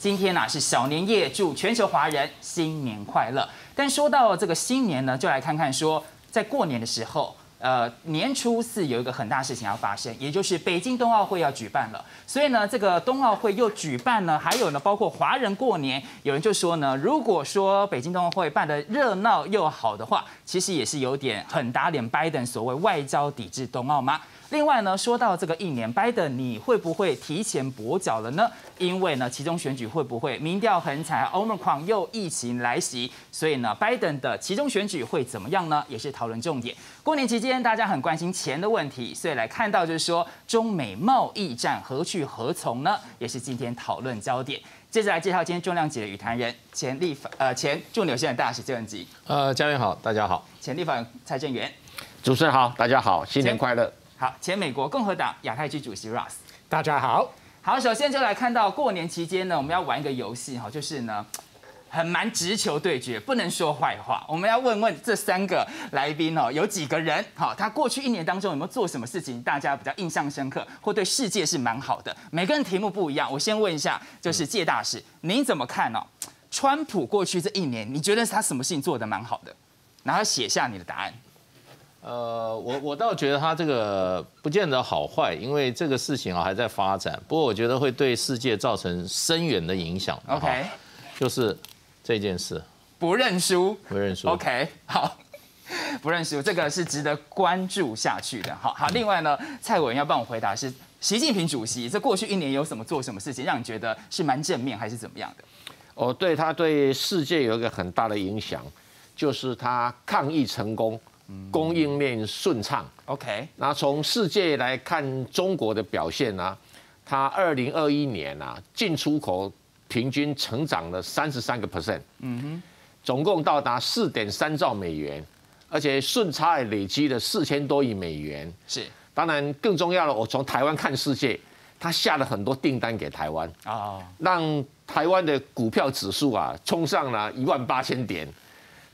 今天呢是小年夜，祝全球华人新年快乐。但说到这个新年呢，就来看看说，在过年的时候。 年初四有一个很大事情要发生，也就是北京冬奥会要举办了。所以呢，这个冬奥会又举办呢，还有呢，包括华人过年，有人就说呢，如果说北京冬奥会办得热闹又好的话，其实也是有点很打脸拜登所谓外交抵制冬奥吗？ 另外呢，说到这个一年，拜登你会不会提前跛脚了呢？因为呢，其中选举会不会民调很惨 ，Omicron 又疫情来袭，所以呢，拜登的其中选举会怎么样呢？也是讨论重点。过年期间，大家很关心钱的问题，所以来看到就是说，中美贸易战何去何从呢？也是今天讨论焦点。 接着来介绍今天重量级的语坛人，前驻纽西兰大使谢文吉。嘉宾好，大家好。前立法院蔡正元，主持人好，大家好，新年快乐。 好，前美国共和党亚太区主席 Ross， 大家好。好，首先就来看到过年期间呢，我们要玩一个游戏哈，就是呢，很蛮直球对决，不能说坏话。我们要问问这三个来宾哦，有几个人好，他过去一年当中有没有做什么事情，大家比较印象深刻，或对世界是蛮好的。每个人题目不一样，我先问一下，就是介大使，您怎么看哦？川普过去这一年，你觉得他什么事情做得蛮好的？然后写下你的答案。 我倒觉得他这个不见得好坏，因为这个事情啊还在发展。不过我觉得会对世界造成深远的影响。OK， 就是这件事，不认输，不认输。OK， 好，不认输，这个是值得关注下去的。好，另外呢，蔡委员要帮我回答是习近平主席这过去一年有什么做什么事情，让你觉得是蛮正面还是怎么样的？哦，对他对世界有一个很大的影响，就是他抗疫成功。 供应链顺畅 ，OK。那从世界来看中国的表现呢、啊？它2021年啊，进出口平均成长了33%，总共到达4.3兆美元，而且顺差也累积了4000多亿美元。是，当然更重要的，我从台湾看世界，它下了很多订单给台湾啊， 让台湾的股票指数啊冲上了18000点。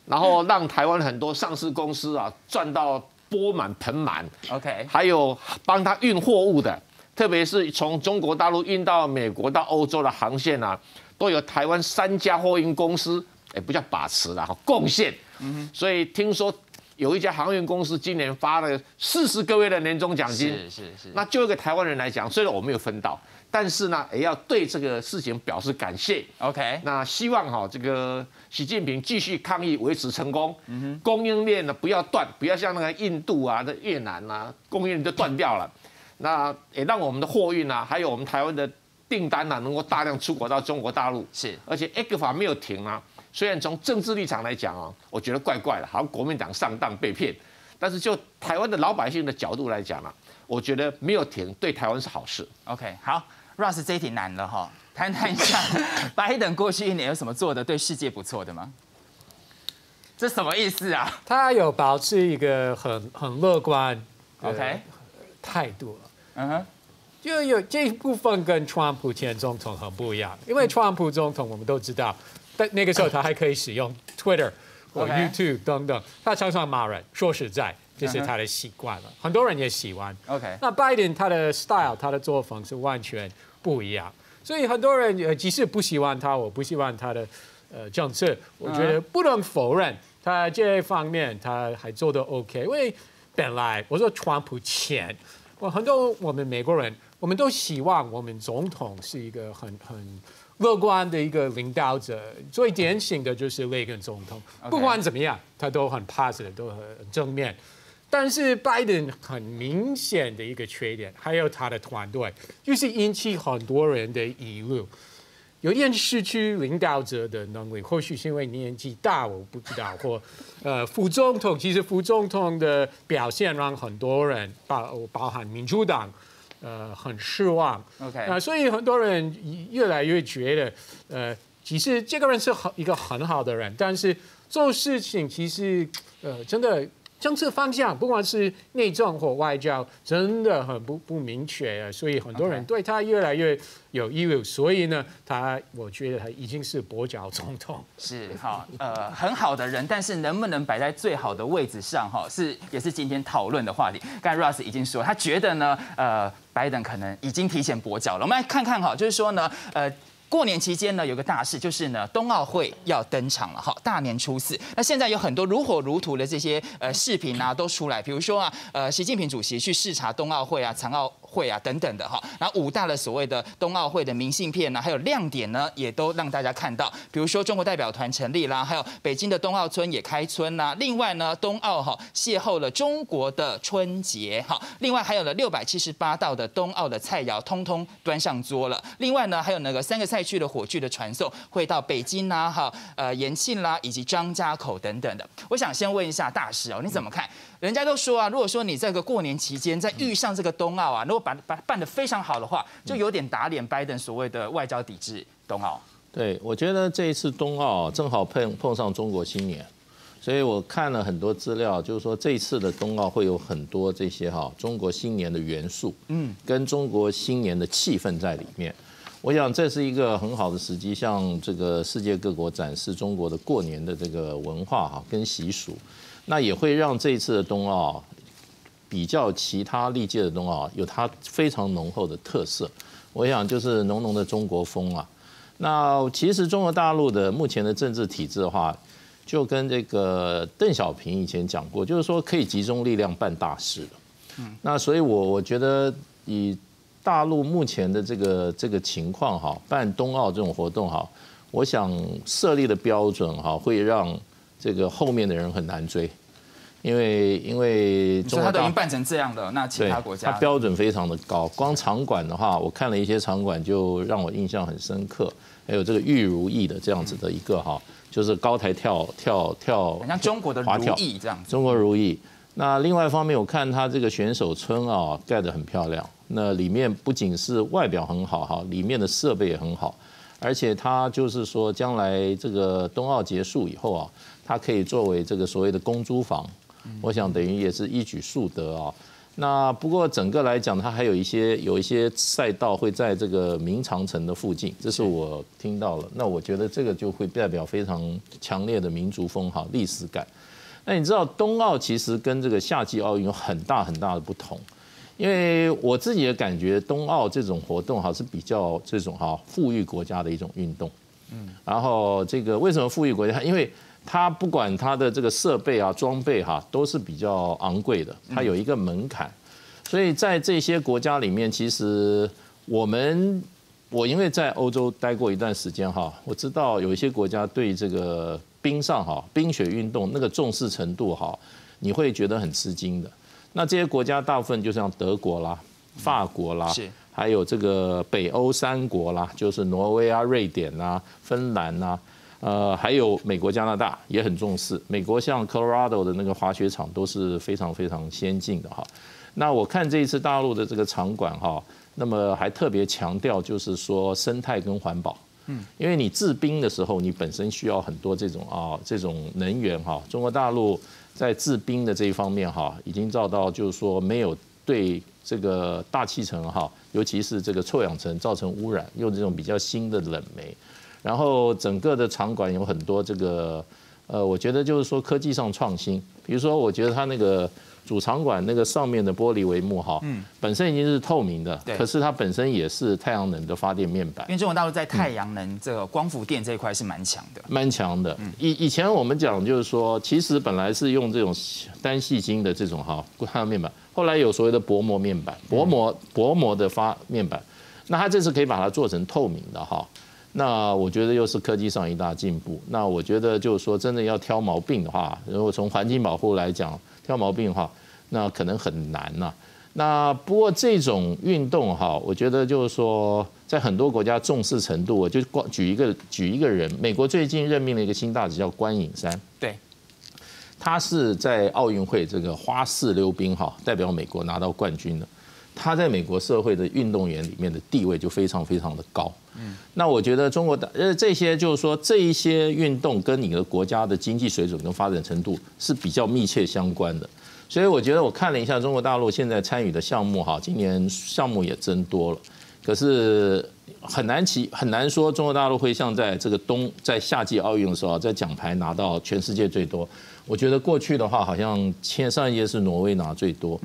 然后让台湾很多上市公司啊赚到钵满盆满 ，OK， 还有帮他运货物的，特别是从中国大陆运到美国到欧洲的航线啊，都有台湾3家货运公司，哎，不叫把持啦，贡献。所以听说有一家航运公司今年发了40个月的年终奖金，是。那就一个台湾人来讲，虽然我没有分到，但是呢，也要对这个事情表示感谢。OK， 那希望哈这个。 习近平继续抗疫，维持成功。供应链呢不要断，不要像那个印度啊、那越南啊，供应链就断掉了。那也让我们的货运啊，还有我们台湾的订单啊，能够大量出口到中国大陆。是，而且 ECFA 没有停啊。虽然从政治立场来讲啊，我觉得怪怪的，好像国民党上当被骗。但是就台湾的老百姓的角度来讲啊，我觉得没有停对台湾是好事。OK， 好 ，Ross 这一题难了哈。 谈谈一下，拜登过去一年有什么做的对世界不错的吗？这什么意思啊？他有保持一个很乐观 OK 态度了。就有这部分跟川普前总统很不一样，因为川普总统我们都知道，但那个时候他还可以使用 Twitter 或 YouTube 等等，他常常骂人。说实在，这是他的习惯了，很多人也喜欢。OK， 那拜登他的 style 他的作风是完全不一样。 所以很多人即使不喜欢他，我不喜欢他的政策，我觉得不能否认他这方面他还做得 OK。因为本来我说川普前，很多我们美国人，我们都希望我们总统是一个很乐观的一个领导者。最典型的就是雷根总统， Okay. 不管怎么样，他都很 positive， 都很正面。但是拜登很明显的一个缺点，还有他的团队，就是引起很多人的疑虑，有点失去领导者的能力。或许是因为年纪大，我不知道。或副总统，其实副总统的表现让很多人包含民主党，很失望。OK， 所以很多人越来越觉得，其实这个人是一个很好的人，但是做事情其实真的。 政策方向，不管是内政或外交，真的很不明确，所以很多人对他越来越有疑虑。所以呢，我觉得他已经是跛脚总统。是哈，很好的人，但是能不能摆在最好的位置上，哈，也是今天讨论的话题。刚才 Ross 已经说，他觉得呢，拜登可能已经提前跛脚了。我们来看看哈，就是说呢，过年期间呢，有个大事就是呢，冬奥会要登场了哈，大年初四。那现在有很多如火如荼的这些视频啊都出来，比如说啊，习近平主席去视察冬奥会啊、残奥会啊等等的哈。然后5大的所谓的冬奥会的明信片呢、还有亮点呢，也都让大家看到。比如说中国代表团成立啦，还有北京的冬奥村也开村啦。另外呢，冬奥哈邂逅了中国的春节哈。另外还有了678道的冬奥的菜肴，通通端上桌了。另外呢，还有那个3个菜。 赛区的火炬的传送会到北京啦、哈延庆啦，以及张家口等等的。我想先问一下大使哦，你怎么看？人家都说啊，如果说你这个过年期间再遇上这个冬奥啊，如果把办得非常好的话，就有点打脸拜登所谓的外交抵制冬奥。对，我觉得这一次冬奥正好碰上中国新年，所以我看了很多资料，就是说这一次的冬奥会有很多这些中国新年的元素，跟中国新年的气氛在里面。 我想这是一个很好的时机，向这个世界各国展示中国的过年的这个文化跟习俗，那也会让这一次的冬奥比较其他历届的冬奥有它非常浓厚的特色。我想就是浓浓的中国风啊。那其实中国大陆的目前的政治体制的话，就跟这个邓小平以前讲过，就是说可以集中力量办大事的。那所以我觉得以 大陆目前的这个情况办冬奥这种活动我想设立的标准会让这个后面的人很难追，因为中国它已经办成这样的，那其他国家它标准非常的高。光场馆的话，我看了一些场馆就让我印象很深刻，还有这个玉如意的这样子的一个就是高台跳，像中国的如意这样子，中国如意。 那另外一方面，我看他这个选手村盖得很漂亮。那里面不仅是外表很好里面的设备也很好，而且他就是说，将来这个冬奥结束以后它可以作为这个所谓的公租房，我想等于也是一举数得啊。那不过整个来讲，它还有一些赛道会在这个明长城的附近，这是我听到了。那我觉得这个就会代表非常强烈的民族风历史感。 那你知道冬奥其实跟这个夏季奥运有很大的不同，因为我自己的感觉，冬奥这种活动是比较这种富裕国家的一种运动，然后这个为什么富裕国家？因为它不管它的这个设备装备都是比较昂贵的，它有一个门槛，所以在这些国家里面，其实我因为在欧洲待过一段时间我知道有一些国家对这个 冰上冰雪运动那个重视程度你会觉得很吃惊的。那这些国家大部分就像德国啦、法国啦，还有这个北欧3国啦，就是挪威啊、瑞典啊、芬兰啊，还有美国、加拿大也很重视。美国像 Colorado 的那个滑雪场都是非常先进的。那我看这一次大陆的这个场馆那么还特别强调就是说生态跟环保。 因为你制冰的时候，你本身需要很多这种能源中国大陆在制冰的这一方面已经做到就是说没有对这个大气层尤其是这个臭氧层造成污染，用这种比较新的冷媒。然后整个的场馆有很多这个我觉得就是说科技上创新，比如说我觉得它那个主场馆那个上面的玻璃帷幕本身已经是透明的，可是它本身也是太阳能的发电面板。因为中国大陆在太阳能这个光伏电这一块是蛮强的，以前我们讲就是说，其实本来是用这种单细晶的这种太阳面板，后来有所谓的薄膜面板，薄膜的发面板，那它这次可以把它做成透明的那我觉得又是科技上一大进步。那我觉得就是说，真的要挑毛病的话，如果从环境保护来讲，挑毛病的话，那可能很难呐。那不过这种运动我觉得就是说，在很多国家重视程度，我就举一个人，美国最近任命了一个新大使叫关颖珊，对，他是在奥运会这个花式溜冰代表美国拿到冠军的。 他在美国社会的运动员里面的地位就非常的高，那我觉得中国这些就是说这一些运动跟你的国家的经济水准跟发展程度是比较密切相关的，所以我觉得我看了一下中国大陆现在参与的项目今年项目也增多了，可是很难说中国大陆会像在这个夏季奥运的时候在奖牌拿到全世界最多。 我觉得过去的话，好像上一届是挪威拿最多，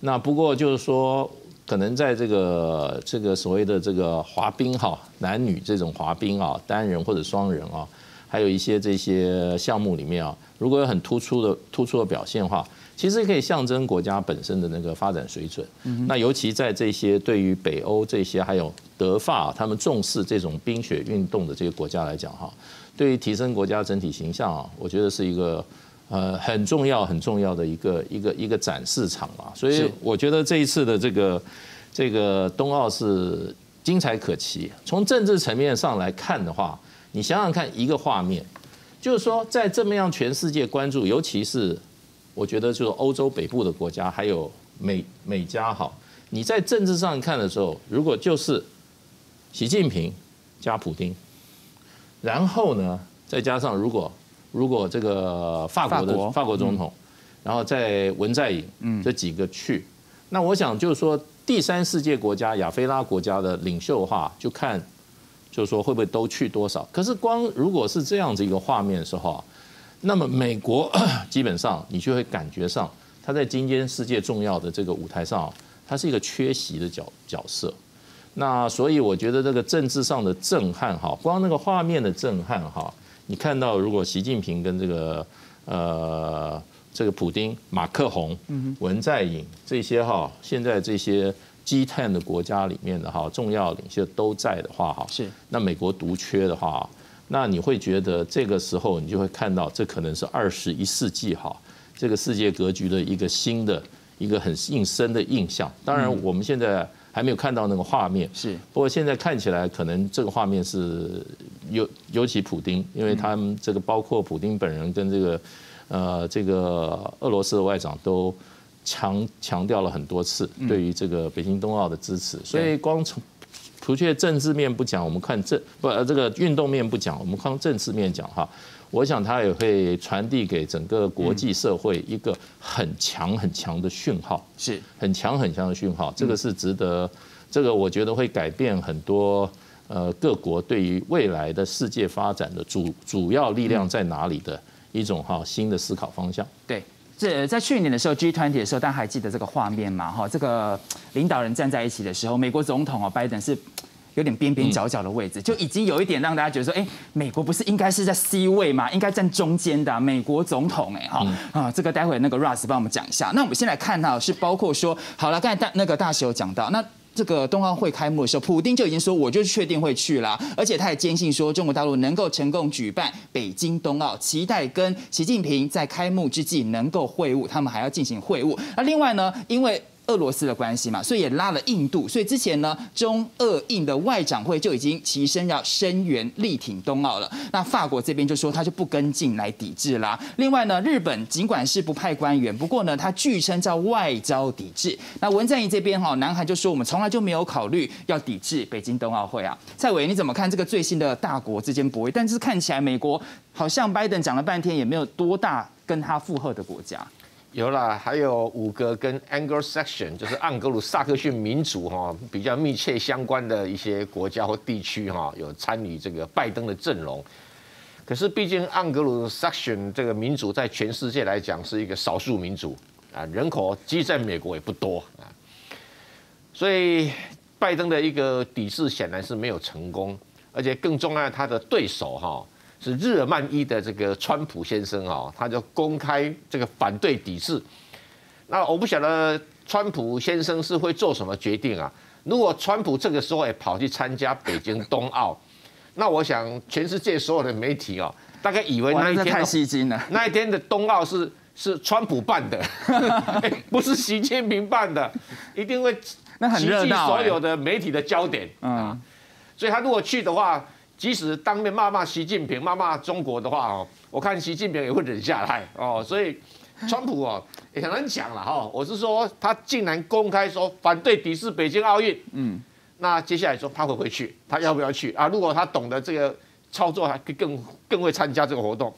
那不过就是说，可能在这个所谓的这个滑冰哈，男女这种滑冰啊，单人或者双人啊，还有一些这些项目里面啊，如果有很突出的表现的话，其实可以象征国家本身的那个发展水准。那尤其在这些对于北欧这些还有德法，他们重视这种冰雪运动的这些国家来讲哈，对于提升国家整体形象啊，我觉得是一个。很重要的一个展示场啦，所以我觉得这一次的这个冬奥是精彩可期。从政治层面上来看的话，你想想看一个画面，就是说在这么样全世界关注，尤其是我觉得就是欧洲北部的国家，还有美加哈，你在政治上看的时候，如果就是习近平加普丁，然后呢再加上如果这个法国总统，然后在文在寅这几个去，那我想就是说第三世界国家、亚非拉国家的领袖的话，就看就是说会不会都去多少。可是光如果是这样子一个画面的时候，那么美国基本上你就会感觉上，他在今天世界重要的这个舞台上，他是一个缺席的角色。那所以我觉得这个政治上的震撼哈，光那个画面的震撼哈。你看到，如果习近平跟这个普丁、马克宏、文在寅这些哈，现在这些 G10 的国家里面的哈重要领袖都在的话哈，是那美国独缺的话，那你会觉得这个时候你就会看到，这可能是21世纪哈这个世界格局的一个新的一个很深的印象。当然，我们现在。还没有看到那个画面，是。不过现在看起来，可能这个画面是尤其普丁，因为他们这个包括普丁本人跟这个俄罗斯的外长都强调了很多次对于这个北京冬奥的支持。所以光从除却政治面不讲，我们看这个运动面不讲，我们看政治面讲哈。我想他也会传递给整个国际社会一个很强的讯号，是很强的讯号。这个是值得，这个我觉得会改变很多各国对于未来的世界发展的主要力量在哪里的一种哈新的思考方向。对。在去年的时候 G20 的时候，大家还记得这个画面嘛？哈，这个领导人站在一起的时候，美国总统哦，拜登是。有点边边角角的位置，就已经有一点让大家觉得说，哎，美国不是应该是在 C 位嘛，应该站中间的、啊、美国总统哎哈啊，这个待会那个 Ross 帮我们讲一下。那我们先来看哈，是包括说，好了，刚才大使有讲到那。这个冬奥会开幕的时候，普丁就已经说，我就确定会去啦，而且他也坚信说，中国大陆能够成功举办北京冬奥，期待跟习近平在开幕之际能够会晤，他们还要进行会晤。那另外呢，因为俄罗斯的关系嘛，所以也拉了印度，所以之前呢，中俄印的外长会就已经齐声要声援力挺冬奥了。那法国这边就说他就不跟进来抵制啦。另外呢，日本尽管是不派官员，不过呢，他据称叫外交抵制。那文在寅这边哈，南韩就说我们从来就没有考虑要抵制北京冬奥会啊。蔡委员你怎么看这个最新的大国之间博弈？但是看起来美国好像拜登讲了半天也没有多大跟他附和的国家。有啦，还有5个跟 Anglo-Saxon 就是盎格鲁撒克逊民族哈比较密切相关的一些国家或地区哈，有参与这个拜登的阵容。可是毕竟盎格鲁撒克逊这个民族在全世界来讲是一个少数民族啊，人口即在美国也不多啊，所以拜登的一个抵制显然是没有成功，而且更重要的他的对手哈。是日耳曼裔的这个川普先生啊，他就公开这个反对抵制。那我不晓得川普先生是会做什么决定啊？如果川普这个时候也跑去参加北京冬奥，那我想全世界所有的媒体啊，大概以为那一天太吸睛了，那一天的冬奥是川普办的，不是习近平办的，一定会吸引所有的媒体的焦点啊。所以他如果去的话。即使当面骂习近平、骂中国的话哦，我看习近平也会忍下来哦。所以，川普哦也很难讲了哈。我是说，他竟然公开说反对抵制北京奥运，那接下来说他会不会去？他要不要去啊？如果他懂得这个操作，还更会参加这个活动。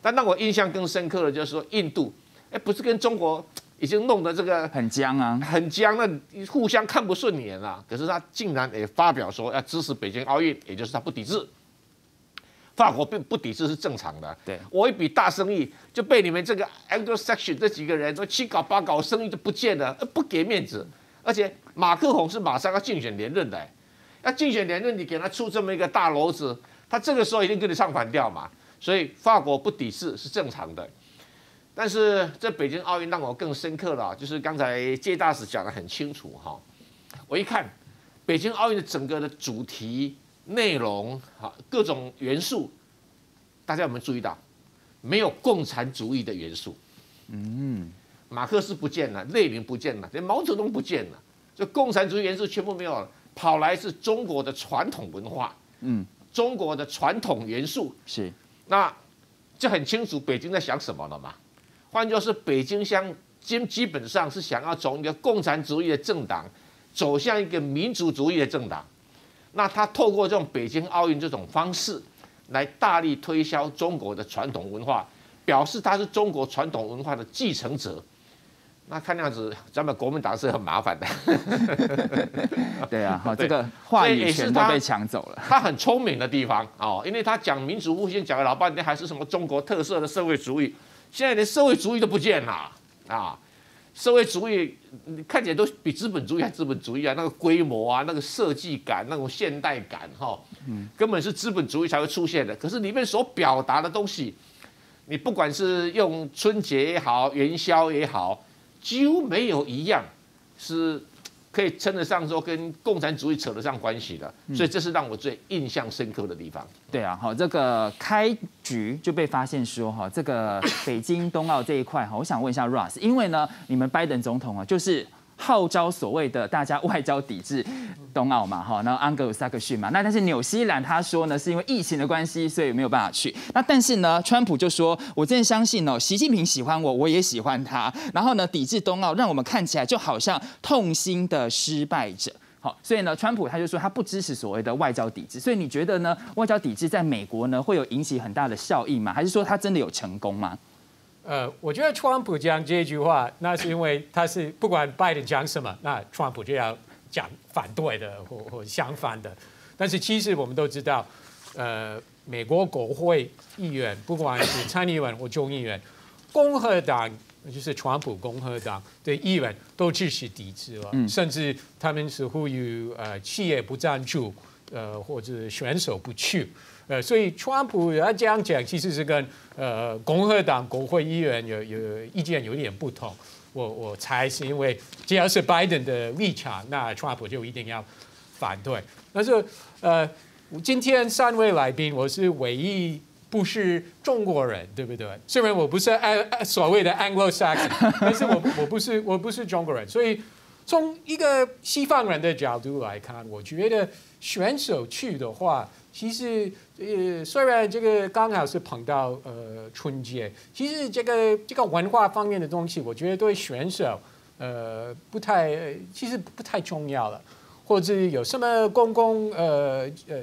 但让我印象更深刻的就是说，印度不是跟中国已经弄得这个很僵啊，很僵，那互相看不顺眼啊。可是他竟然也发表说要支持北京奥运，也就是他不抵制。法国并不抵制是正常的。对，我一笔大生意就被你们这个 Anglo-Saxon 这几个人说七搞八搞，生意就不见了，不给面子。而且马克宏是马上要竞选连任的、欸，要竞选连任，你给他出这么一个大篓子，他这个时候一定跟你唱反调嘛。所以法国不抵制是正常的。但是这北京奥运让我更深刻了，就是刚才介大使讲得很清楚哈。我一看北京奥运的整个的主题内容哈，各种元素，大家有没有注意到？没有共产主义的元素。嗯。 马克思不见了，列宁不见了，连毛泽东不见了，这共产主义元素全部没有了，跑来是中国的传统文化，嗯，中国的传统元素是，那就很清楚北京在想什么了嘛。换句话说，北京基本上是想要从一个共产主义的政党走向一个民族主义的政党，那他透过这种北京奥运这种方式来大力推销中国的传统文化，表示他是中国传统文化的继承者。 那看样子，咱们国民党是很麻烦的。对啊，好，这个话语权都被抢走了。他很聪明的地方哦，因为他讲民主复兴讲了老半天，还是什么中国特色的社会主义，现在连社会主义都不见了啊！社会主义看起来都比资本主义还资本主义啊，那个规模啊，那个设计感，那种现代感哈，根本是资本主义才会出现的。可是里面所表达的东西，你不管是用春节也好，元宵也好。 几乎没有一样是可以称得上说跟共产主义扯得上关系的，所以这是让我最印象深刻的地方。对啊，好，这个开局就被发现说哈，这个北京冬奥这一块哈，我想问一下 Ross， 因为呢，你们拜登总统啊，就是号召所谓的大家外交抵制冬奥嘛哈，然后安格鲁萨克逊嘛，那但是纽西兰他说呢是因为疫情的关系，所以没有办法去。那但是呢，川普就说，我真的相信哦，习近平喜欢我，我也喜欢他。然后呢，抵制冬奥，让我们看起来就好像痛心的失败者。好，所以呢，川普他就说他不支持所谓的外交抵制。所以你觉得呢，外交抵制在美国呢会有引起很大的效益吗？还是说他真的有成功吗？ 我觉得川普讲这句话，那是因为他是不管拜登讲什么，那川普就要讲反对的或相反的。但是其实我们都知道，美国国会议员不管是参议员或众议员，共和党就是川普共和党的议员都支持抵制了，甚至他们是呼吁企业不赞助，或者选手不去。 所以川普他这样讲，其实是跟共和党国会议员有意见有点不同。我猜是因为只要是拜登的立场，那川普就一定要反对。但是今天三位来宾，我是唯一不是中国人，对不对？虽然我不是所谓的 Anglo-Saxon， 但是我不是中国人，所以。 从一个西方人的角度来看，我觉得选手去的话，其实虽然这个刚好是碰到春节，其实这个文化方面的东西，我觉得对选手其实不太重要了，或者有什么公共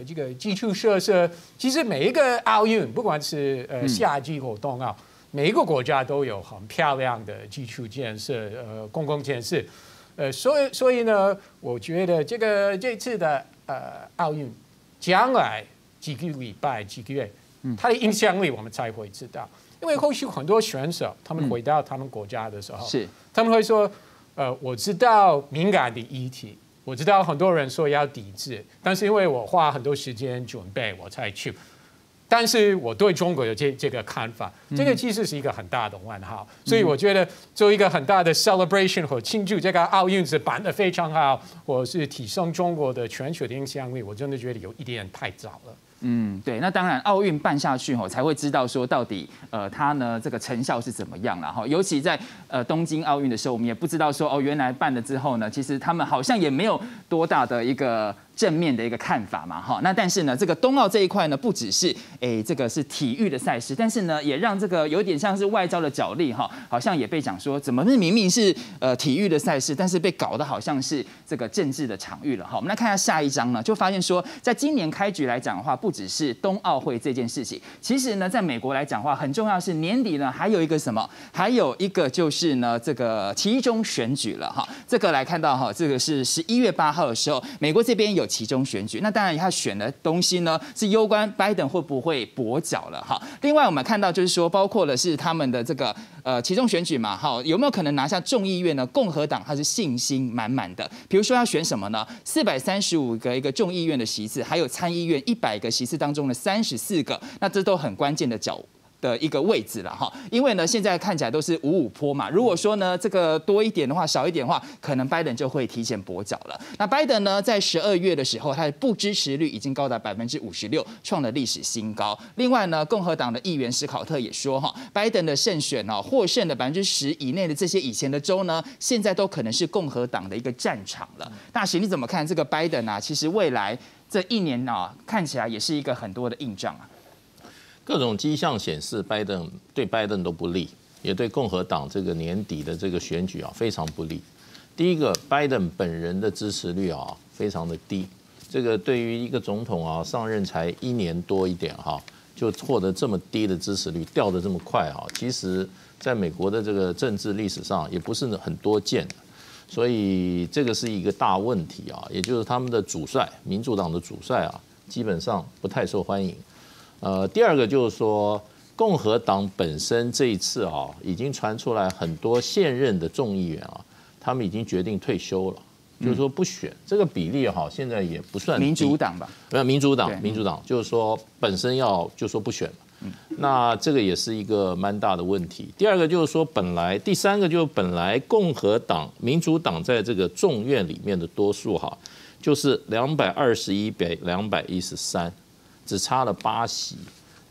这个基础设施，其实每一个奥运，不管是夏季活动啊，每一个国家都有很漂亮的基础建设，公共建设。 所以呢，我觉得这次的奥运，将来几个礼拜、几个月，它的影响力我们才会知道。因为后续很多选手他们回到他们国家的时候，是他们会说，我知道敏感的议题，我知道很多人说要抵制，但是因为我花很多时间准备，我才去。但是我对中国有这个看法，这个其实是一个很大的问号，所以我觉得做一个很大的 celebration 和庆祝这个奥运是办得非常好，或是提升中国的全球的影响力，我真的觉得有一点太早了。 嗯，对，那当然，奥运办下去吼，才会知道说到底，它呢这个成效是怎么样啦。哈。尤其在东京奥运的时候，我们也不知道说哦，原来办了之后呢，其实他们好像也没有多大的一个正面的一个看法嘛哈。那但是呢，这个冬奥这一块呢，不只是这个是体育的赛事，但是呢，也让这个有点像是外交的角力哈，好像也被讲说，怎么是明明是体育的赛事，但是被搞得好像是这个政治的场域了哈。我们来看一下下一章呢，就发现说，在今年开局来讲的话，不 只是冬奥会这件事情，其实呢，在美国来讲话很重要是年底呢还有一个什么？还有一个就是呢这个期中选举了哈。这个来看到哈，这个是11月8号的时候，美国这边有其中选举。那当然，他选的东西呢是攸关拜登会不会跛脚了哈。另外，我们看到就是说，包括了是他们的这个其中选举嘛哈，有没有可能拿下众议院呢？共和党他是信心满满的，比如说要选什么呢？435个一个众议院的席次，还有参议院100个席次当中的34个，那这都很关键的一个位置了哈，因为呢，现在看起来都是五坡嘛。如果说呢，这个多一点的话，少一点的话，可能拜登就会提前跛脚了。那拜登呢，在12月的时候，他的不支持率已经高达56%，创了历史新高。另外呢，共和党的议员史考特也说哈，拜登的胜选哦，获胜的10%以内的这些以前的州呢，现在都可能是共和党的一个战场了。大使你怎么看这个拜登啊？其实未来这一年啊，看起来也是一个很多的硬仗啊。 各种迹象显示，对拜登都不利，也对共和党这个年底的这个选举啊非常不利。第一个，拜登本人的支持率啊非常的低，这个对于一个总统啊上任才1年多一点哈，就获得这么低的支持率，掉得这么快啊，其实在美国的这个政治历史上也不是很多见的，所以这个是一个大问题啊，也就是他们的主帅，民主党的主帅啊，基本上不太受欢迎。 第二个就是说，共和党本身这一次啊，已经传出来很多现任的众议员啊，他们已经决定退休了，就是说不选。这个比例哈，现在也不算低。民主党吧？没有，民主党就是说本身就说不选。那这个也是一个蛮大的问题。第二个就是说，第三个就是本来共和党、民主党在这个众院里面的多数哈，就是221比213。 只差了8席，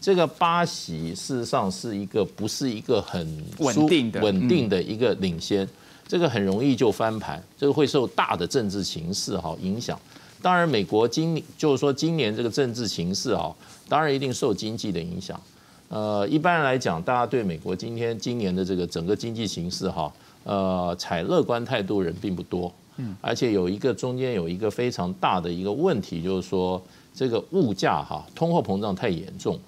这个8席事实上是一个不是一个很稳定的一个领先，这个很容易就翻盘，这个会受大的政治形势影响。当然，美国今年这个政治形势当然一定受经济的影响。一般来讲，大家对美国今年的这个整个经济形势采乐观态度人并不多，而且中间有一个非常大的一个问题就是说。 这个物价通货膨胀太严重。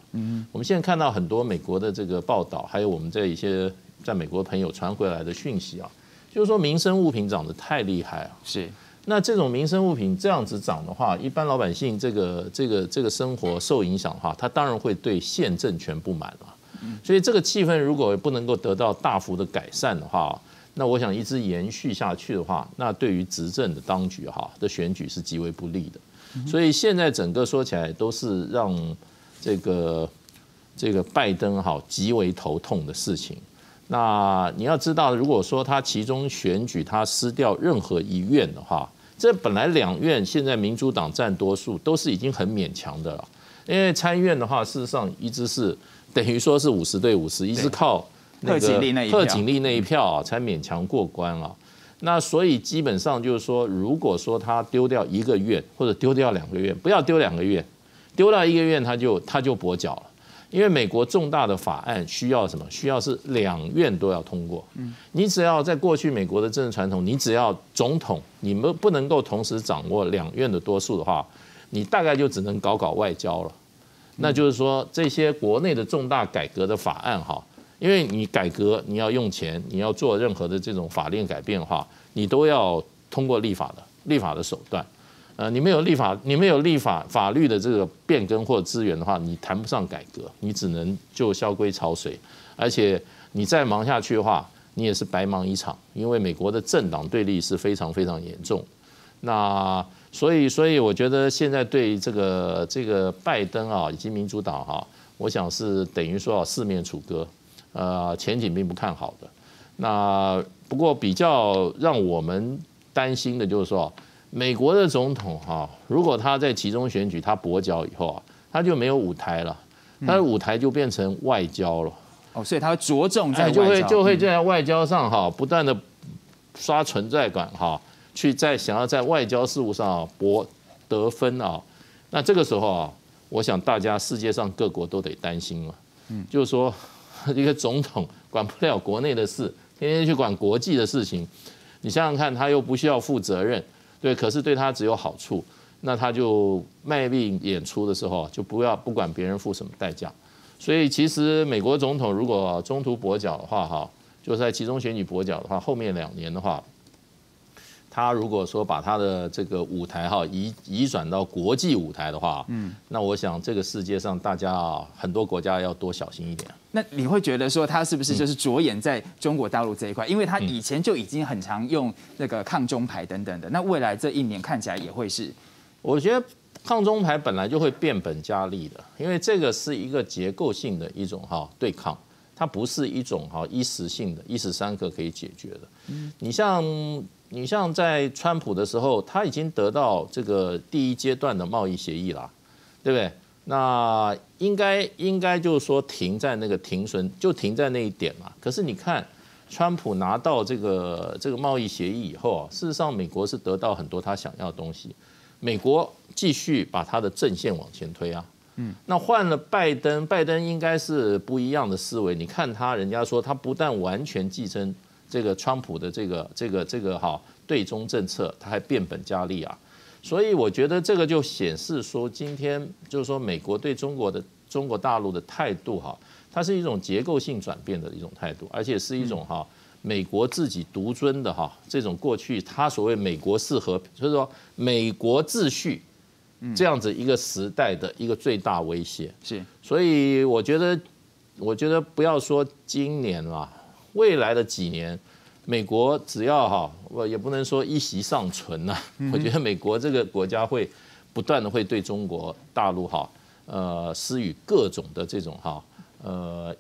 我们现在看到很多美国的这个报道，还有我们这一些在美国朋友传回来的讯息啊，就是说民生物品涨得太厉害啊。是。那这种民生物品这样子涨的话，一般老百姓这个生活受影响的话，他当然会对县政权不满了。所以这个气氛如果不能够得到大幅的改善的话，那我想一直延续下去的话，那对于执政的当局的选举是极为不利的。 所以现在整个说起来都是让这个拜登极为头痛的事情。那你要知道，如果说他其中选举他失掉任何一院的话，这本来2院现在民主党占多数，都是已经很勉强的了。因为参院的话，事实上一直是等于说是50对50，一直靠贺锦丽那一票才勉强过关啊。 那所以基本上就是说，如果说他丢掉1个院或者丢掉2个院，不要丢2个院，丢掉1个院他就跛脚了，因为美国重大的法案需要什么？需要是2院都要通过。你只要在过去美国的政治传统，你只要总统你们不能够同时掌握2院的多数的话，你大概就只能搞外交了。那就是说，这些国内的重大改革的法案因为你改革，你要用钱，你要做任何的这种法令改变的话，你都要通过立法的手段。你没有立法法律的这个变更或资源的话，你谈不上改革，你只能就萧规曹随。而且你再忙下去的话，你也是白忙一场，因为美国的政党对立是非常非常严重。那所以我觉得现在对这个拜登以及民主党我想是等于说四面楚歌。 前景并不看好的。那不过比较让我们担心的就是说，美国的总统如果他在其中选举他跛脚以后他就没有舞台了，他的舞台就变成外交了。哦，所以他会着重在外交，就会在外交上不断的刷存在感去想要在外交事务上博得分啊。那这个时候我想大家世界上各国都得担心了，就是说。 一个总统管不了国内的事，天天去管国际的事情，你想想看，他又不需要负责任，对，可是对他只有好处，那他就卖力演出的时候，就不管别人付什么代价。所以其实美国总统如果中途跛脚的话，就是在其中选举跛脚的话，后面2年的话，他如果说把他的这个舞台哈移转到国际舞台的话，那我想这个世界上大家啊很多国家要多小心一点。那你会觉得说他是不是就是着眼在中国大陆这一块？因为他以前就已经很常用那个抗中牌等等的，那未来这一年看起来也会是，我觉得。 抗中牌本来就会变本加厉的，因为这个是一个结构性的一种哈对抗，它不是一种哈一时性的、一时三刻可以解决的。你像在川普的时候，他已经得到这个第一阶段的贸易协议啦，对不对？那应该就是说停在那个停损，就停在那一点嘛。可是你看，川普拿到这个贸易协议以后啊，事实上美国是得到很多他想要的东西，美国。 继续把他的阵线往前推啊，那换了拜登，拜登应该是不一样的思维。你看他，人家说他不但完全继承这个川普的这个哈对中政策，他还变本加厉啊。所以我觉得这个就显示说，今天就是说美国对中国大陆的态度哈，它是一种结构性转变的一种态度，而且是一种哈。 美国自己独尊的哈，这种过去他所谓美国式和平，就是说美国秩序这样子一个时代的一个最大威胁。是，所以我觉得不要说今年啦，未来的几年，美国只要哈，我也不能说一息尚存呐。我觉得美国这个国家会不断的会对中国大陆哈，施予各种的这种哈，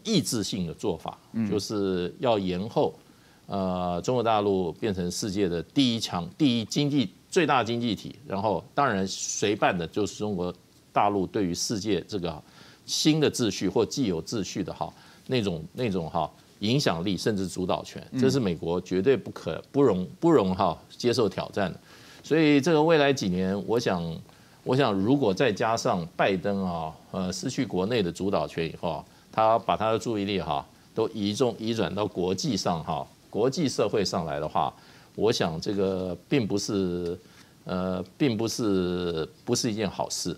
抑制性的做法，就是要延后。 中国大陆变成世界的第一经济最大经济体，然后当然随伴的就是中国大陆对于世界这个新的秩序或既有秩序的哈那种哈影响力甚至主导权，这是美国绝对不容哈接受挑战的。所以这个未来几年，我想如果再加上拜登啊失去国内的主导权以后，他把他的注意力哈都移转到国际上哈。 国际社会上来的话，我想这个并不是一件好事。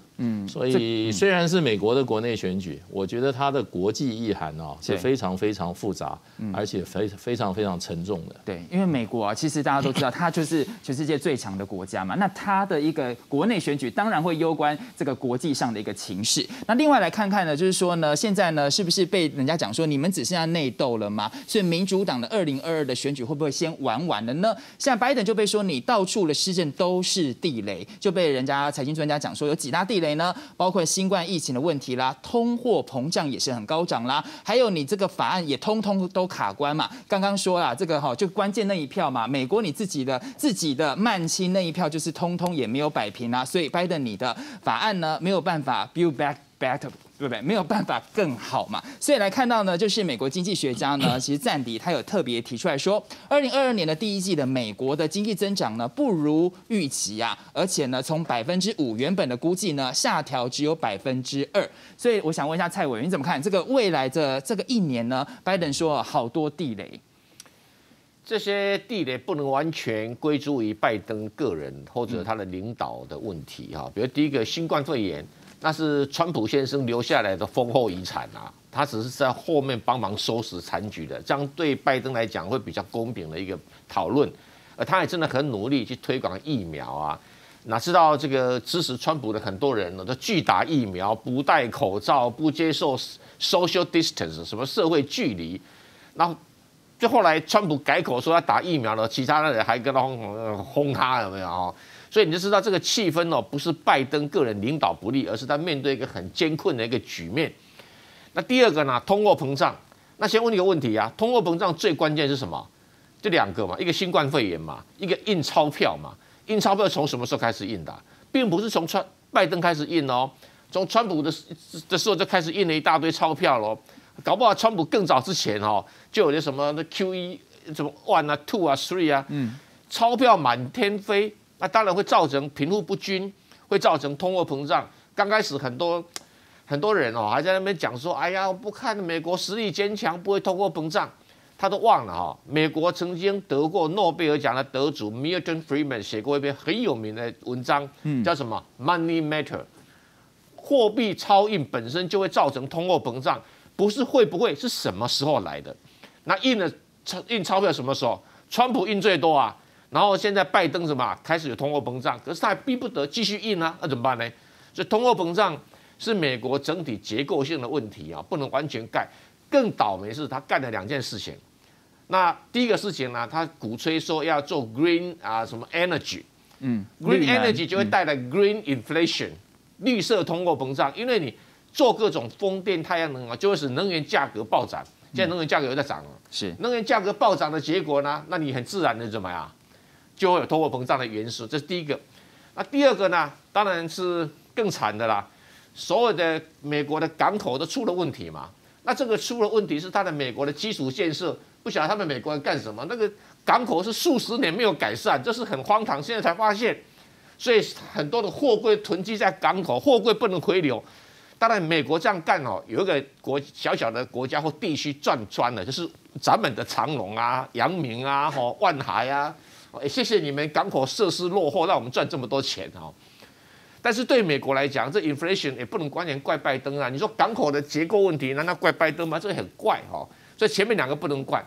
所以虽然是美国的国内选举，我觉得它的国际意涵啊是非常非常复杂，而且非常沉重的。对，因为美国啊，其实大家都知道，它就是全世界最强的国家嘛。那它的一个国内选举，当然会攸关这个国际上的一个情势。那另外来看看呢，就是说呢，现在呢，是不是被人家讲说你们只剩下内斗了吗？所以民主党的2022的选举会不会先玩完了呢？现在拜登就被说你到处的施政都是地雷，就被人家财经专家讲说有几大地雷呢，包括新冠疫情的问题啦，通货膨胀也是很高涨啦，还有你这个法案也通通都卡关嘛。刚刚说啦，这个哈就关键那一票嘛，美国你自己的慢亲那一票就是通通也没有摆平啦，所以拜登你的法案呢没有办法 build back better。 对不对？没有办法更好嘛，所以来看到呢，就是美国经济学家呢，其实赞迪他有特别提出来说，2022年的第一季的美国的经济增长呢不如预期啊，而且呢从5%原本的估计呢下调只有2%，所以我想问一下蔡委员你怎么看这个未来的这个一年呢？拜登说好多地雷，这些地雷不能完全归诸于拜登个人或者他的领导的问题哈，比如第一个新冠肺炎。 那是川普先生留下来的丰厚遗产啊，他只是在后面帮忙收拾残局的，这样对拜登来讲会比较公平的一个讨论，而他也真的很努力去推广疫苗啊，哪知道这个支持川普的很多人呢，都拒打疫苗、不戴口罩、不接受 social distance 什么社会距离，然后就后来川普改口说他打疫苗了，其他的人还跟他轰他有没有？ 所以你就知道这个气氛哦，不是拜登个人领导不力，而是他面对一个很艰困的一个局面。那第二个呢，通货膨胀。那先问一个问题啊，通货膨胀最关键是什么？就两个嘛，一个新冠肺炎嘛，一个印钞票嘛。印钞票从什么时候开始印的啊？并不是从拜登开始印哦，从川普的时候就开始印了一大堆钞票咯。搞不好川普更早之前哦，就有些什么 QE 什么 one 啊、two 啊、three 啊，钞票满天飞。 那当然会造成贫富不均，会造成通货膨胀。刚开始很多人哦，还在那边讲说：“哎呀，不看美国实力坚强，不会通货膨胀。”他都忘了哈，美国曾经得过诺贝尔奖的得主 Milton Friedman 写过一篇很有名的文章，叫什么《Money Matter》。货币超印本身就会造成通货膨胀，不是会不会是什么时候来的？那印钞票什么时候？川普印最多啊。然后现在拜登什么开始有通货膨胀，可是他还逼不得继续印啊，那怎么办呢？所以通货膨胀是美国整体结构性的问题啊，不能完全盖。更倒霉是他干了两件事情。那第一个事情呢、啊，他鼓吹说要做 green 啊什么 energy， green energy 就会带来 green inflation， 绿色通货膨胀，因为你做各种风电、太阳能啊，就会使能源价格暴涨。现在能源价格又在涨了，是能源价格暴涨的结果呢？那你很自然的怎么样？就会有通货膨胀的元素，这是第一个。那第二个呢？当然是更惨的啦，所有的美国的港口都出了问题嘛。那这个出了问题是它的美国的基础建设，不晓得他们美国人干什么。那个港口是数十年没有改善，这是很荒唐，现在才发现。所以很多的货柜囤积在港口，货柜不能回流。当然，美国这样干哦，有一个小小的国家或地区赚穿了，就是咱们的长荣啊、阳明啊、万海啊。谢谢你们港口设施落后，让我们赚这么多钱哦。但是对美国来讲，这 inflation 也不能完全怪拜登啊。你说港口的结构问题，难道怪拜登吗？这很怪哦。所以前面两个不能怪，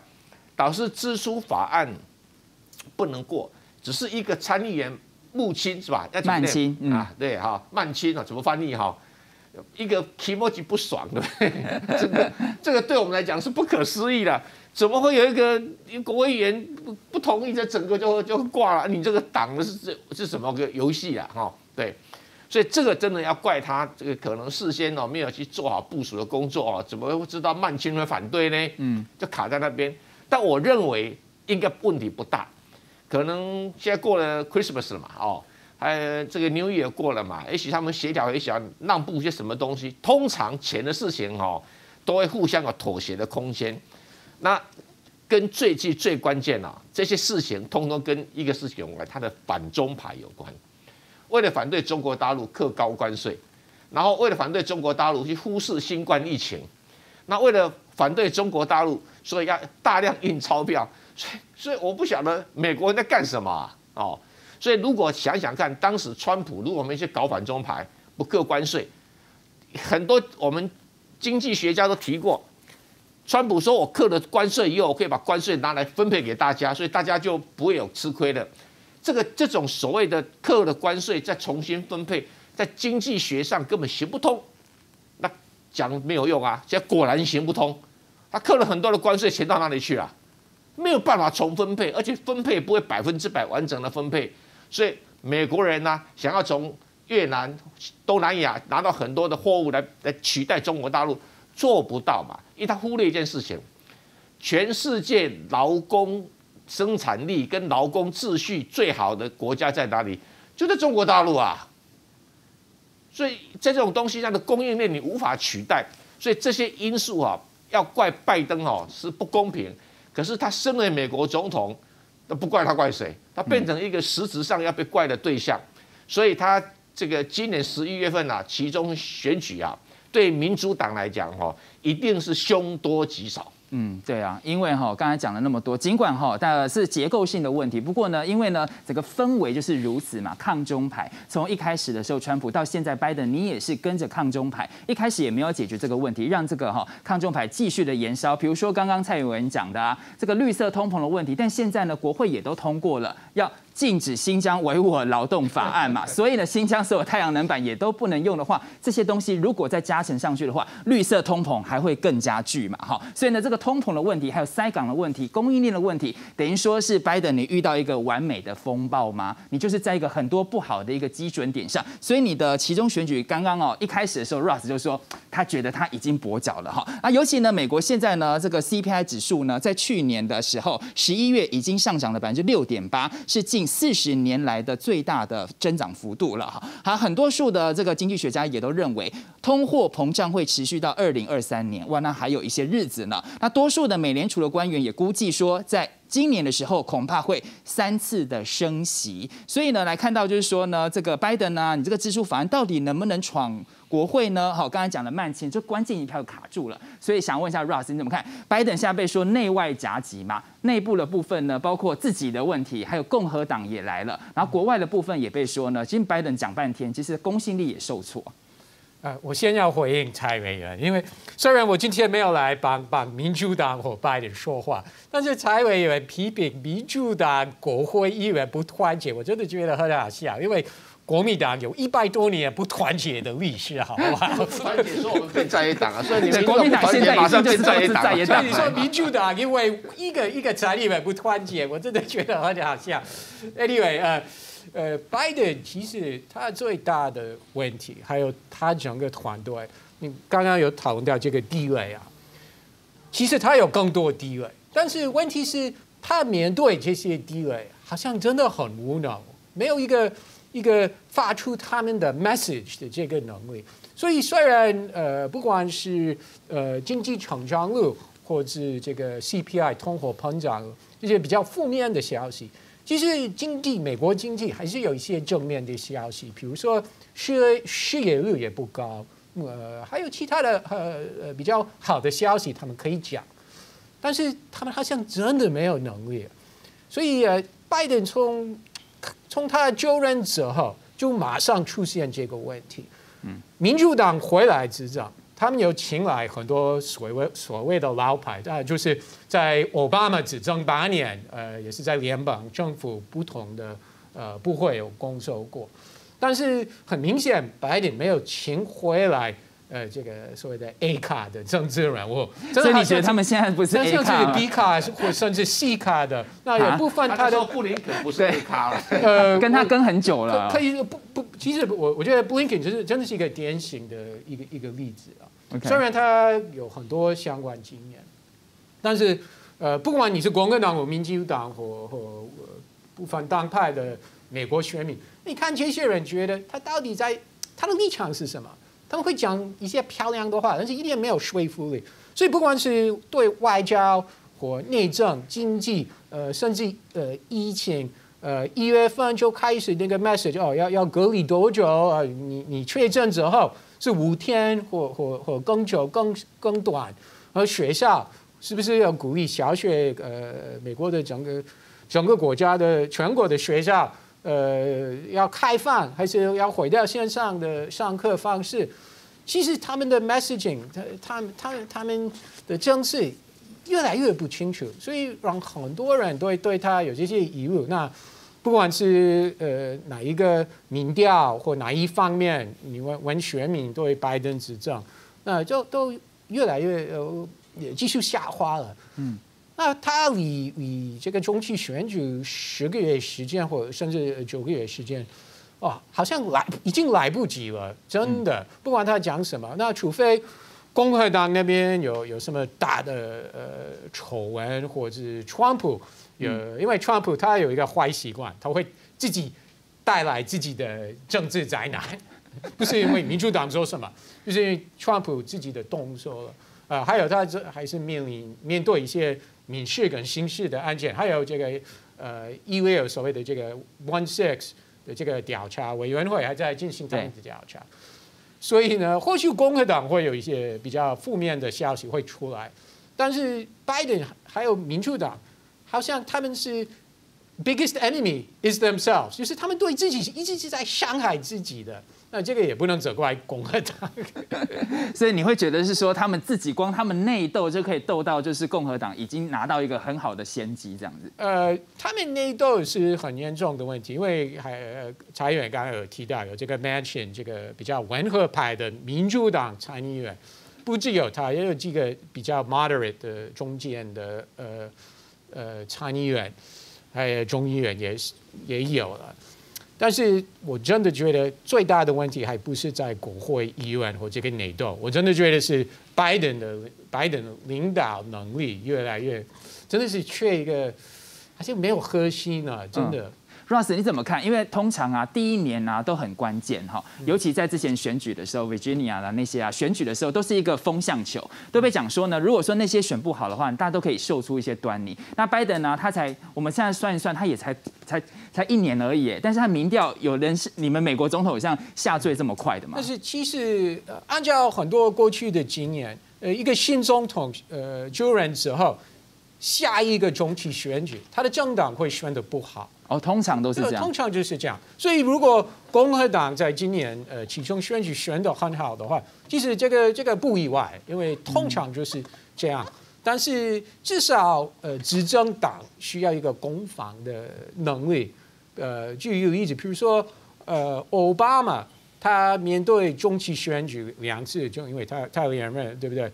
导致支出法案不能过，只是一个参议员穆钦是吧？曼钦啊，对哈，曼钦啊，怎么翻译哈？一个提莫吉不爽的，这个对我们来讲是不可思议的。怎么会有一个国会议员不同意，这整个就挂了？你这个党是什么个游戏啊？哈，对，所以这个真的要怪他，这个可能事先哦没有去做好部署的工作哦，怎么会知道曼钦会反对呢？就卡在那边。但我认为应该问题不大，可能现在过了 Christmas 了嘛，哦，这个 New Year 过了嘛，也许他们协调一下，让步一些什么东西。通常钱的事情哦，都会互相有妥协的空间。那跟最关键啊，这些事情通通跟一个事情有关，它的反中牌有关。为了反对中国大陆课高关税，然后为了反对中国大陆去忽视新冠疫情，那为了反对中国大陆，所以要大量印钞票。所以我不晓得美国人在干什么啊，哦。所以如果想想看，当时川普如果没去搞反中牌，不课关税，很多我们经济学家都提过。川普说：“我课了关税以后，我可以把关税拿来分配给大家，所以大家就不会有吃亏的。”这种所谓的课了关税再重新分配，在经济学上根本行不通。那讲没有用啊，现在果然行不通。他课了很多的关税，钱到哪里去啊？没有办法重分配，而且分配不会100%完整的分配。所以美国人呢、啊，想要从越南、东南亚拿到很多的货物来取代中国大陆，做不到嘛。因为他忽略一件事情，全世界劳工生产力跟劳工秩序最好的国家在哪里？就在中国大陆啊。所以这种东西上的供应链你无法取代，所以这些因素啊，要怪拜登哦、啊、是不公平。可是他身为美国总统，不怪他怪谁？他变成一个实质上要被怪的对象。所以他这个今年11月份啊，其中选举啊。对民主党来讲，哈，一定是凶多吉少。对啊，因为哈，刚才讲了那么多，尽管哈，但是结构性的问题。不过呢，因为呢，整个氛围就是如此嘛，抗中牌。从一开始的时候，川普到现在拜登，你也是跟着抗中牌，一开始也没有解决这个问题，让这个哈抗中牌继续的延烧。比如说刚刚蔡英文讲的啊，这个绿色通膨的问题，但现在呢，国会也都通过了要。禁止新疆维吾尔劳动法案嘛，所以呢，新疆所有太阳能板也都不能用的话，这些东西如果再加成上去的话，绿色通膨还会更加巨嘛，哈。所以呢，这个通膨的问题，还有塞港的问题、供应链的问题，等于说是拜登你遇到一个完美的风暴吗？你就是在一个很多不好的一个基准点上，所以你的其中选举刚刚哦一开始的时候 ，Ross 就说他觉得他已经跛脚了哈。啊，尤其呢，美国现在呢这个 CPI 指数呢，在去年的时候11月已经上涨了6.8%，是近40年来的最大的增长幅度了哈，很多数的这个经济学家也都认为通货膨胀会持续到2023年，哇，那还有一些日子呢。那多数的美联储的官员也估计说，在今年的时候恐怕会3次的升息，所以呢，来看到就是说呢，这个拜登啊，你这个支出法案到底能不能闯国会呢？好，刚才讲的曼钦，这关键一票卡住了，所以想问一下 Ross， 你怎么看？拜登现在被说内外夹击嘛，内部的部分呢，包括自己的问题，还有共和党也来了，然后国外的部分也被说呢，其实拜登讲半天，其实公信力也受挫。我先要回应蔡委员，因为虽然我今天没有来帮民主党和拜登说话，但是蔡委员批评民主党国会议员不团结，我真的觉得很好笑，因为国民党有100多年不团结的历史，好不好？不团结是我们变在野党啊，所以你们国民党现在马上变在野党。所以你说民主党因为一个参议员不团结，我真的觉得很好笑。Anyway，拜登其实他最大的问题，还有他整个团队，你刚刚有讨论到这个地位啊，其实他有更多地位，但是问题是，他面对这些地位，好像真的很无能，没有一个发出他们的 message 的这个能力。所以虽然不管是经济成长率或是这个 CPI 通货膨胀这些比较负面的消息。其实美国经济还是有一些正面的消息，比如说失业率也不高，还有其他的比较好的消息他们可以讲，但是他们好像真的没有能力，所以拜登从他就任之后就马上出现这个问题。民主党回来执政，他们有请来很多所谓的老牌，就是在奥巴马执政8年，也是在联邦政府不同的部会有工作过，但是很明显，拜登没有请回来这个所谓的 A 卡的政治人物，所以你觉得他们现在不是 A 卡吗？ B 卡或甚至 C 卡的，那有部分他的布林肯不是 A 卡了，跟他跟很久了，可以不。其实我觉得布林肯就是真的是一个典型的一个例子啊。虽然他有很多相关经验，但是不管你是共和党或民主党或部分党派的美国选民，你看这些人觉得他到底在他的立场是什么？他们会讲一些漂亮的话，但是一点没有说服力。所以不管是对外交或内政、经济，甚至疫情。1月份就开始那个 message 哦，要隔离多久啊？你确诊之后是5天或更久更短。而学校是不是要鼓励小学？美国的整个国家的全国的学校要开放，还是要回到线上的上课方式？其实他们的 messaging， 他们的政策越来越不清楚，所以让很多人对他有这些疑虑。那不管是哪一个民调或哪一方面，你问选民对拜登执政，那就都越来越也继续下滑了。那他离这个中期选举10个月时间，或甚至9个月时间，哦，好像已经来不及了。真的，不管他讲什么，那除非。共和党那边有什么大的丑闻，或者是川普有，因为川普他有一个坏习惯，他会自己带来自己的政治灾难，不是因为民主党说什么，就是因为川普自己的动作了。还有他还是面对一些民事跟刑事的案件，还有这个议会有所谓的这个 1-6 的这个调查委员会还在进行这样的调查。所以呢，或许共和党会有一些比较负面的消息会出来，但是拜登还有民主党，好像他们是 biggest enemy is themselves， 就是他们对自己一直是在伤害自己的。那这个也不能责怪共和党。所以你会觉得是说他们自己光他们内斗就可以斗到，就是共和党已经拿到一个很好的先机这样子。他们内斗是很严重的问题，因为蔡议员刚刚有提到有这个 Manchin 这个比较温和派的民主党参议员，不只有他，也有几个比较 moderate 的中间的参议员，还有众议员也有了。但是我真的觉得最大的问题还不是在国会议员或这个内斗，我真的觉得是拜登的领导能力越来越，真的是缺一个，好像没有核心了，真的。Ross， 你怎么看？因为通常啊，第一年啊都很关键哈，尤其在之前选举的时候 ，Virginia 啦那些啊，选举的时候都是一个风向球，都被讲说呢，如果说那些选不好的话，大家都可以嗅出一些端倪。那拜登呢，他才我们现在算一算，他也才1年而已，但是他民调有人是你们美国总统像下坠这么快的吗？但是其实按照很多过去的经验，一个新总统就任之后。下一个总体选举，他的政党会选得不好。哦，通常都是这样。通常就是这样。所以如果共和党在今年其中选举选得很好的话，其实这个不意外，因为通常就是这样。但是至少执政党需要一个攻防的能力。就有一直，比如说奥巴马他面对中期选举2次，就因为他连任，对不对？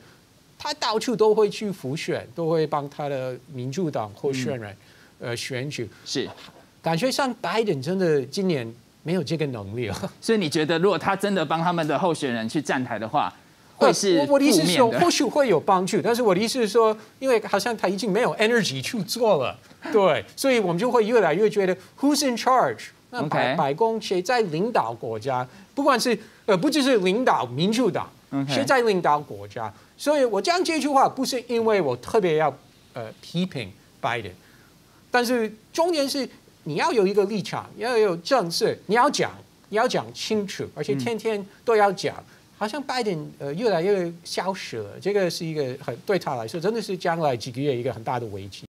他到处都会去辅选，都会帮他的民主党候选人，选举是感觉上拜登真的今年没有这个能力了。所以你觉得，如果他真的帮他们的候选人去站台的话，会是我的意思是说，或许会有帮助，但是我的意思是说，因为好像他已经没有 energy 去做了，对，所以我们就会越来越觉得 who's in charge？ 那白宫谁在领导国家？不管是不只是领导民主党，谁在领导国家？ 所以我讲这句话不是因为我特别要批评拜登，但是重点是你要有一个立场，要有政策，你要讲清楚，而且天天都要讲。好像拜登越来越消失了，这个是一个很对他来说真的是将来几个月一个很大的危机。